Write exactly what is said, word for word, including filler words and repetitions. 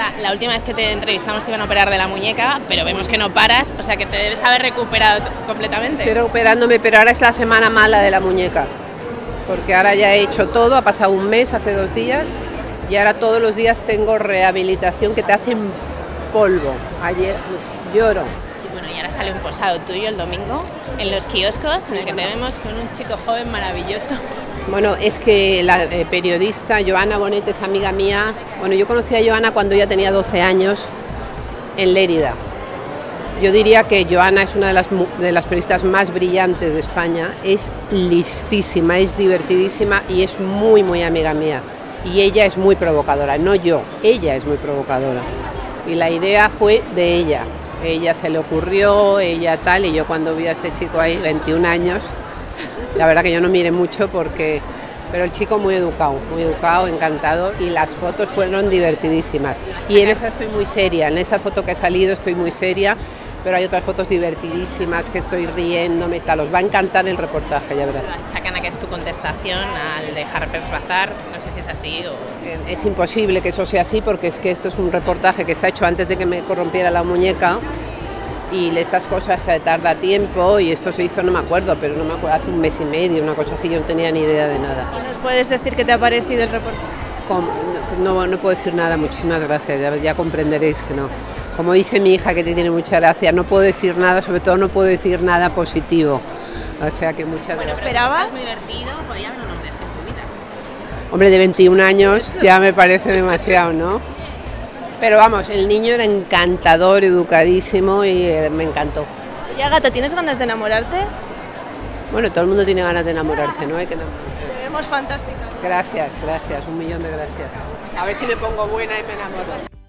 Agatha, la última vez que te entrevistamos te iban a operar de la muñeca, pero vemos que no paras, o sea que te debes haber recuperado completamente. Estoy recuperándome, pero ahora es la semana mala de la muñeca, porque ahora ya he hecho todo, ha pasado un mes, hace dos días, y ahora todos los días tengo rehabilitación que te hacen polvo. Ayer pues, lloro. Y ahora sale un posado tuyo el domingo en los kioscos, en el que te vemos con un chico joven maravilloso. Bueno, es que la eh, periodista Joana Bonet es amiga mía. Bueno, yo conocí a Joana cuando ella tenía doce años en Lérida. Yo diría que Joana es una de las, de las periodistas más brillantes de España. Es listísima, es divertidísima y es muy, muy amiga mía. Y ella es muy provocadora, no yo, ella es muy provocadora. Y la idea fue de ella. Ella se le ocurrió, ella tal, y yo cuando vi a este chico ahí, veintiún años, la verdad que yo no miré mucho porque... Pero el chico muy educado, muy educado, encantado, y las fotos fueron divertidísimas. Y en esa estoy muy seria, en esa foto que ha salido estoy muy seria, pero hay otras fotos divertidísimas que estoy riéndome, tal, os va a encantar el reportaje, ya verás. La chacana que es tu contestación al de Harper's Bazaar, no sé si es así o... Es imposible que eso sea así porque es que esto es un reportaje que está hecho antes de que me corrompiera la muñeca y estas cosas se tarda tiempo y esto se hizo, no me acuerdo, pero no me acuerdo, hace un mes y medio, una cosa así, yo no tenía ni idea de nada. ¿Y nos puedes decir qué te ha parecido el reportaje? No, no, no puedo decir nada, muchísimas gracias, ya, ya comprenderéis que no. Como dice mi hija, que te tiene mucha gracia, no puedo decir nada, sobre todo no puedo decir nada positivo. O sea que muchas gracias. Bueno, ¿esperabas? Estás muy divertido, podías no nombrarse en tu vida. Hombre, de veintiún años ya me parece demasiado, ¿no? Pero vamos, el niño era encantador, educadísimo y eh, me encantó. Oye, Agatha, ¿tienes ganas de enamorarte? Bueno, todo el mundo tiene ganas de enamorarse, ¿no? Hay que enamorarse. Te vemos fantástica, ¿no? Gracias, gracias, un millón de gracias. A ver si me pongo buena y me enamoro.